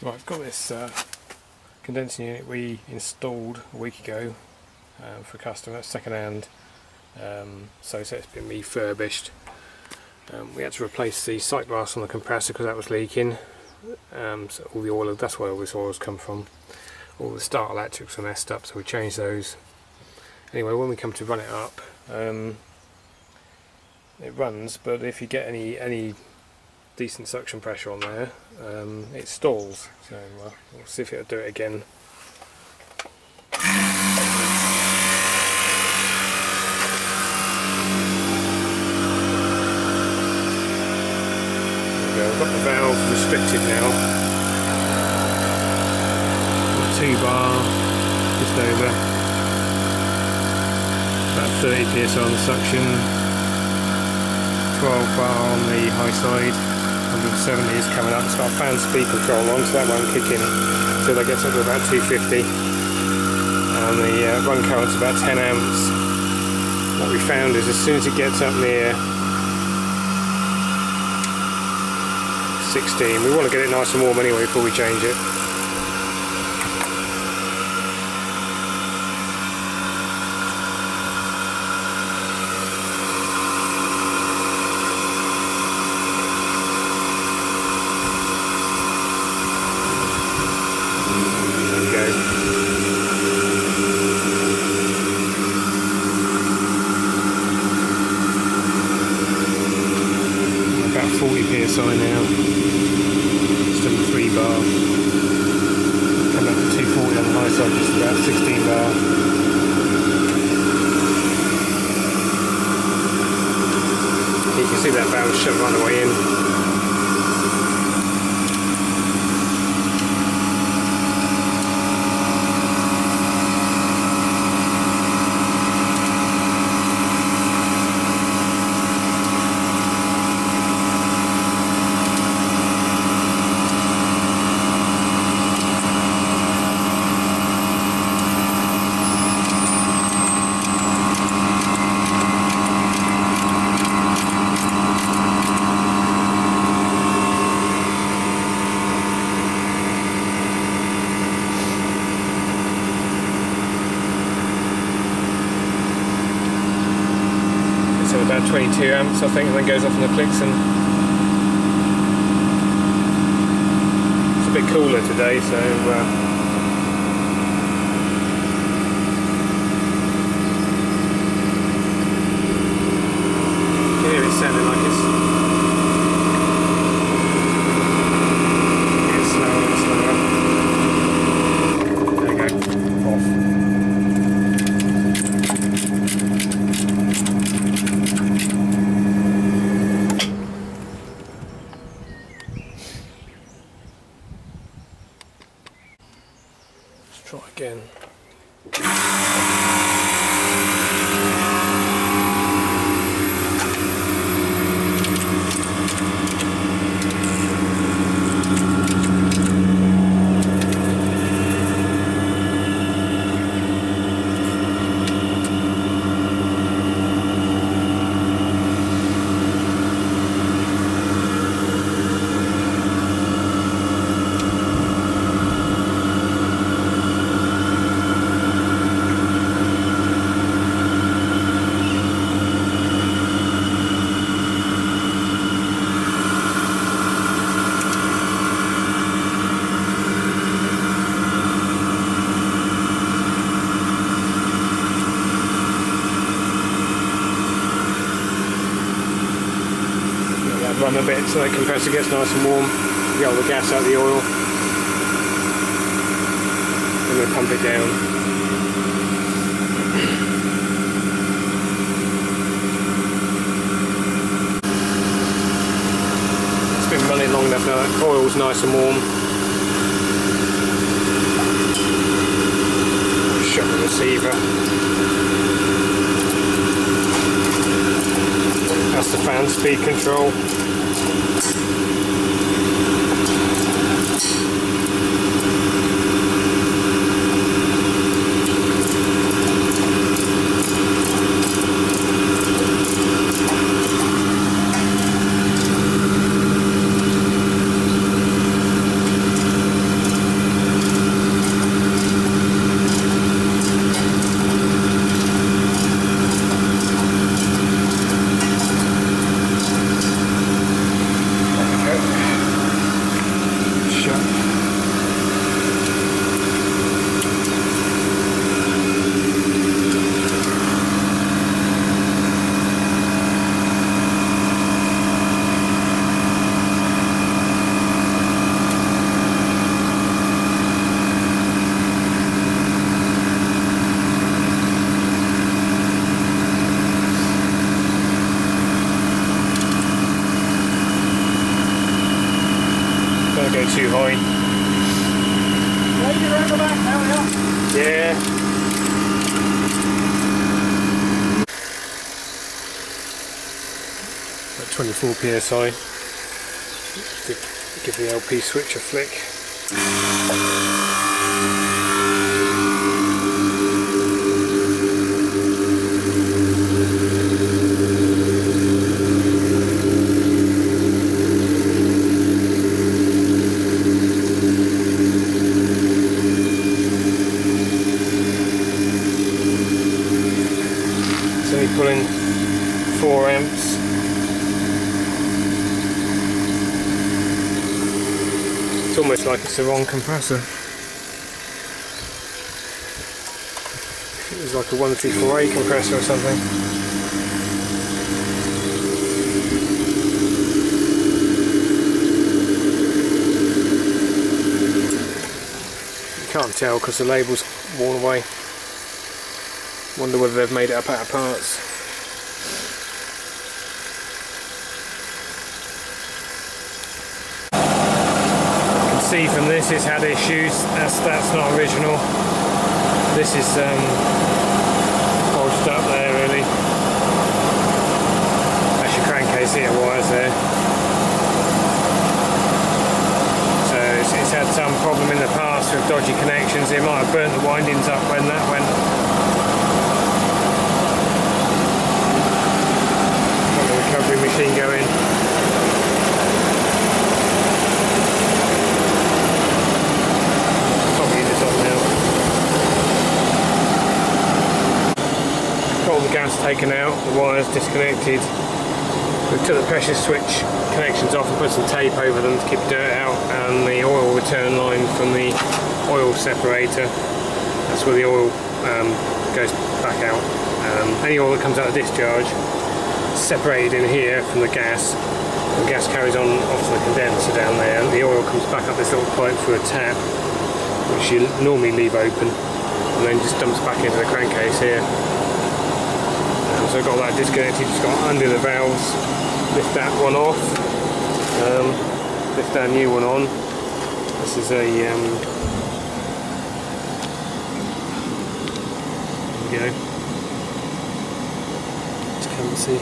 Right, I've got this condensing unit we installed a week ago for a customer, second hand, so it's been refurbished. We had to replace the sight glass on the compressor because that was leaking, so all the oil, that's where all this oil has come from. All the start electrics were messed up, so we changed those. Anyway, when we come to run it up, it runs, but if you get any decent suction pressure on there, it stalls. So we'll see if it'll do it again. There we go. I've got the valve restricted now. 2 bar, just over, about 30 psi on the suction, 12 bar on the high side, 170 is coming up. It's got a fan speed control on, so that won't kick in until that gets up to about 250, and the run current's about 10 amps. What we found is as soon as it gets up near 16, we want to get it nice and warm anyway before we change it. PSI now, just under 3 bar, coming up to 240 on the high side, just about 16 bar. You can see that valve shoved on the way in. About 22 amps, I think, and then goes off on the clicks. And it's a bit cooler today, so you can hear it sounding like it's slower and slower. There we go, off. Try again. Run a bit so the compressor gets nice and warm, get all the gas out of the oil, and we'll pump it down. It's been running long enough now, the oil's nice and warm. Shut the receiver. That's the fan speed control. don't go too high. Lady around the back now, yeah. At 24 psi, give the LP switch a flick. Pulling 4 amps. It's almost like it's the wrong compressor. It was like a 134A compressor or something. You can't tell because the label's worn away. Wonder whether they've made it up out of parts. You can see from this it's had issues. That's not original. This is bolted up there really. That's your crankcase here, wires there. So it's had some problem in the past with dodgy connections. It might have burnt the windings up when that went. Recovery machine going. Probably this up now. All the gas taken out, the wires disconnected. We took the pressure switch connections off and put some tape over them to keep the dirt out, and the oil return line from the oil separator. That's where the oil goes back out. Any oil that comes out of discharge separated in here from the gas. The gas carries on off to the condenser down there, and the oil comes back up this little pipe through a tap, which you normally leave open, and then just dumps back into the crankcase here. So I've got that disconnected, just got under the valves, lift that one off, lift our new one on. This is a there we go. Just come and see.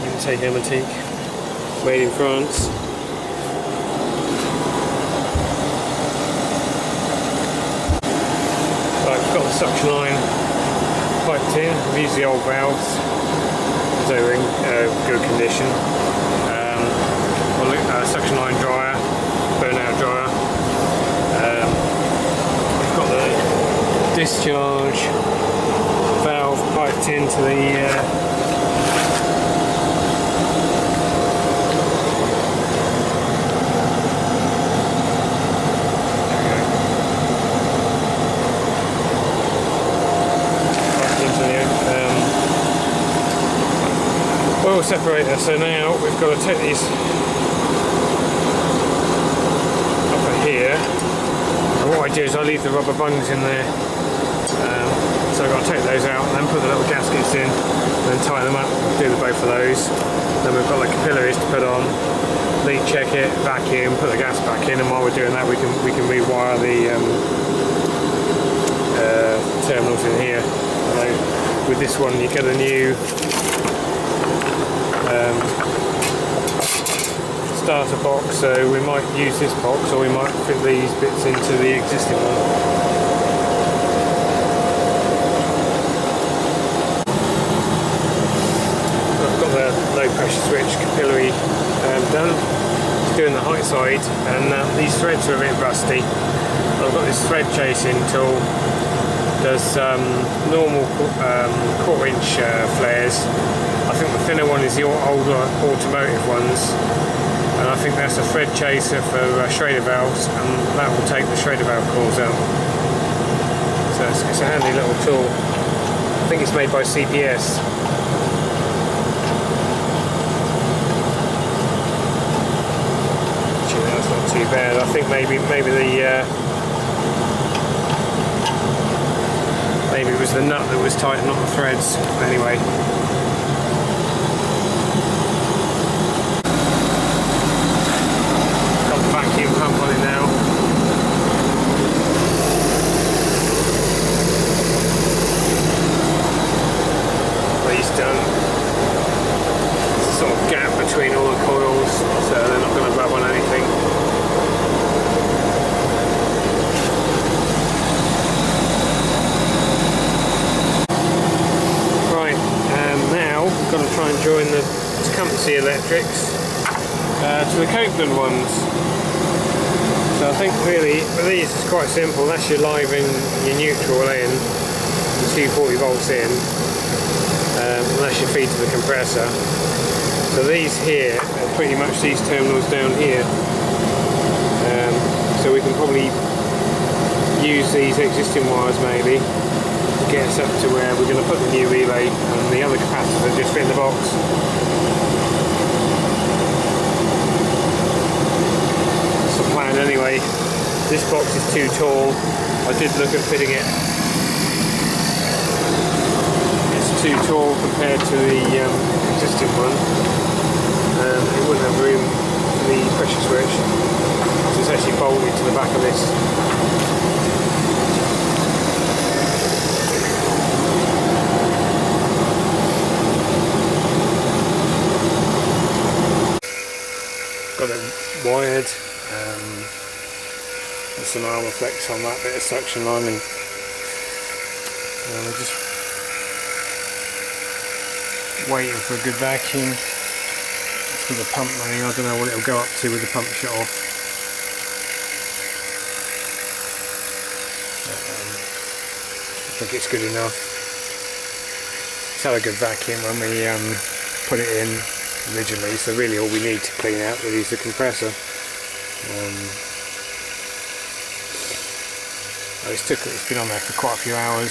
L'Unite Hermetique, made in France. Right, we've got the suction line piped in. We've used the old valves, so they're in good condition. We'll look at our suction line dryer, burnout dryer. We've got the discharge valve piped into the oil separator. So now we've got to take these up here, and what I do is I leave the rubber bungs in there, so I've got to take those out and then put the little gaskets in and then tie them up, do both of those. Then we've got the capillaries to put on, leak check it, vacuum, put the gas back in, and while we're doing that we can rewire the terminals in here. So with this one you get a new starter box, so we might use this box or we might fit these bits into the existing one. I've got the low pressure switch capillary done. It's doing the height side, and these threads are a bit rusty. I've got this thread chasing tool. There's normal quarter-inch flares. I think the thinner one is the older automotive ones, and I think that's a thread chaser for Schrader valves, and that will take the Schrader valve cores out. So it's a handy little tool. I think it's made by CPS. Actually, that's not too bad. I think maybe the maybe it was the nut that was tight, not the threads. Anyway. AC electrics to the Copeland ones. So I think really with these it's quite simple. Unless you're live in your neutral in and 240 volts in, unless you feed to the compressor. So these here are pretty much these terminals down here, so we can probably use these existing wires maybe to get us up to where we're going to put the new relay, and the other capacitors just fit in the box. That's the plan anyway. This box is too tall. I did look at fitting it. It's too tall compared to the existing one. It wouldn't have room for the pressure switch, so it's actually bolted to the back of this. Got it wired. There's some armor flex on that bit of suction line, and we're just waiting for a good vacuum. It's for the pump running. I don't know what it'll go up to with the pump shut off. I think it's good enough. It's had a good vacuum when we put it in originally, so really all we need to clean out really is the compressor. It's been on there for quite a few hours.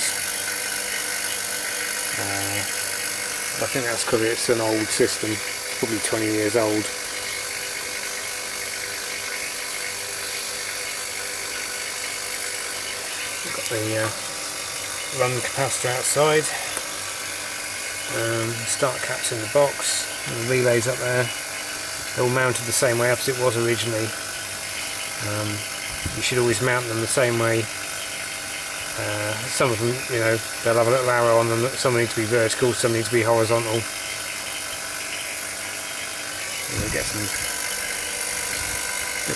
I think that's because it's an old system, probably 20 years old. We've got the run capacitor outside. Start caps in the box, and the relays up there. They're all mounted the same way up as it was originally. You should always mount them the same way. Some of them, you know, they'll have a little arrow on them. Some need to be vertical, some need to be horizontal. We'll get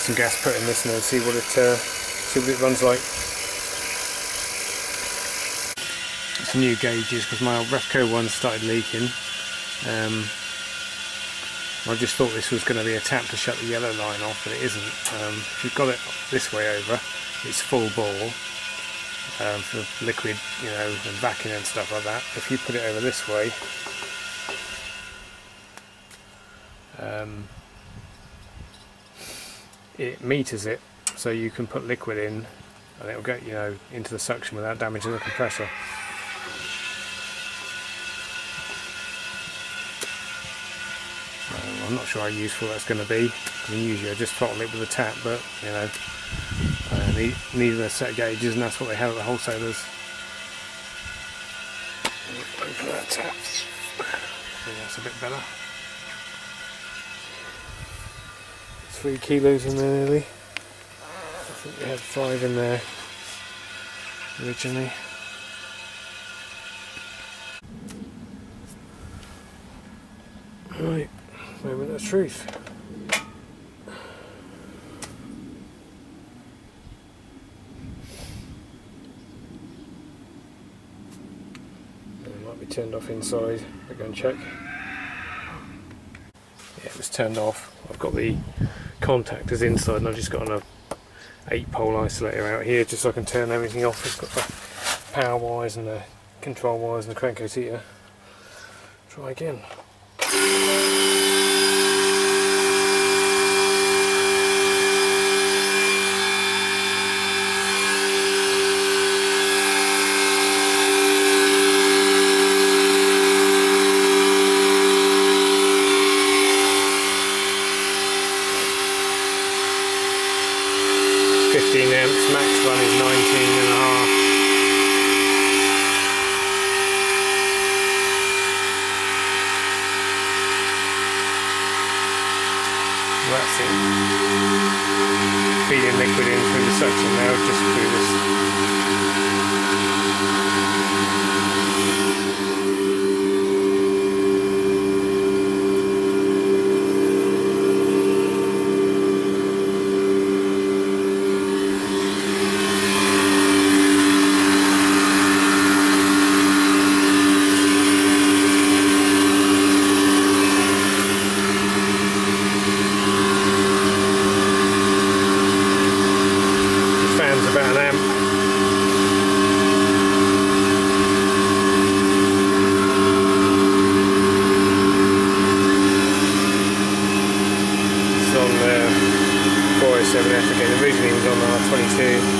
some gas put in this and then see what it runs like. New gauges, because my old Refco one started leaking. I just thought this was going to be a tap to shut the yellow line off, but it isn't. If you've got it this way over, it's full bore for liquid, you know, and vacuum and stuff like that. If you put it over this way, it meters it, so you can put liquid in and it'll get, you know, into the suction without damaging the compressor. I'm not sure how useful that's going to be. I mean, usually I just throttle it with a tap, but you know, needed a set of gauges, and that's what they had at the wholesalers. Open that tap. Yeah, that's a bit better. 3 kilos in there nearly. I think we had 5 in there originally. Right. Moment of truth. It might be turned off inside. I'll go and check. Yeah, it was turned off. I've got the contactors inside, and I've just got an 8-pole isolator out here just so I can turn everything off. It's got the power wires and the control wires and the crankcase heater. Try again. That's it. Feeding liquid in through the suction now, just through this. so we have to go. The originally was on R22.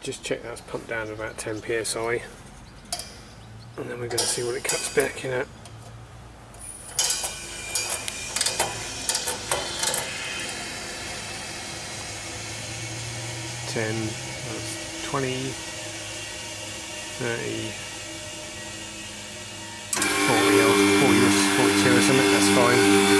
Just check that's pumped down to about 10 psi, and then we're going to see what it cuts back in at. You know. 10, that's 20, 30, 40 or 42 or something, that's fine.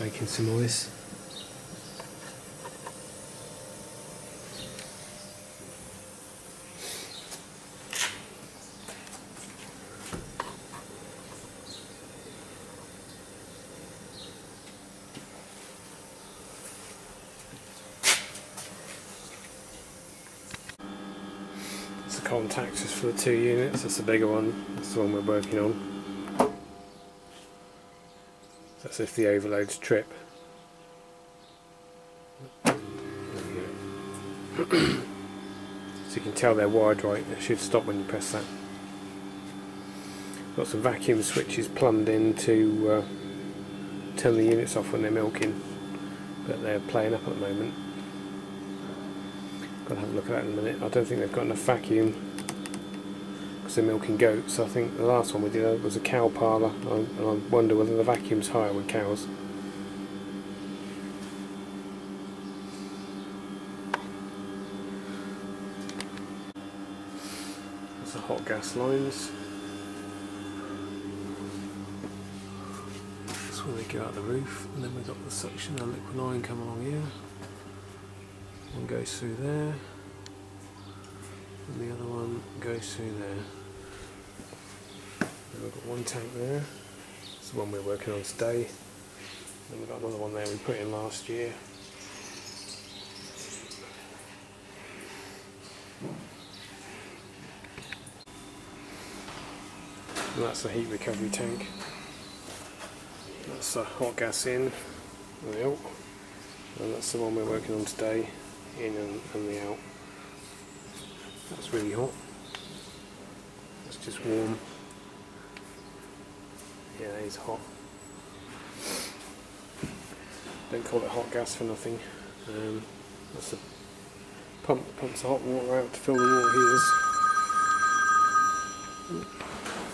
Making some noise. It's the contactors for the two units, that's the bigger one, that's the one we're working on. That's if the overloads trip. There we go. So you can tell they're wired right, they should stop when you press that. Lots of vacuum switches plumbed in to turn the units off when they're milking, but they're playing up at the moment. Gotta have a look at that in a minute. I don't think they've got enough vacuum because they're milking goats. I think the last one we did was a cow parlour, and I wonder whether the vacuum's higher with cows. That's the hot gas lines. That's where they go out the roof, and then we've got the suction of liquid iron come along here. One goes through there, and the other one goes through there. Then we've got one tank there, it's the one we're working on today. Then we've got another one there we put in last year. And that's the heat recovery tank. That's the hot gas in and the out. And that's the one we're working on today, in and the out. That's really hot. It's just warm. Yeah, it is hot. Don't call it hot gas for nothing. That's the pump that pumps the hot water out to fill the water heaters.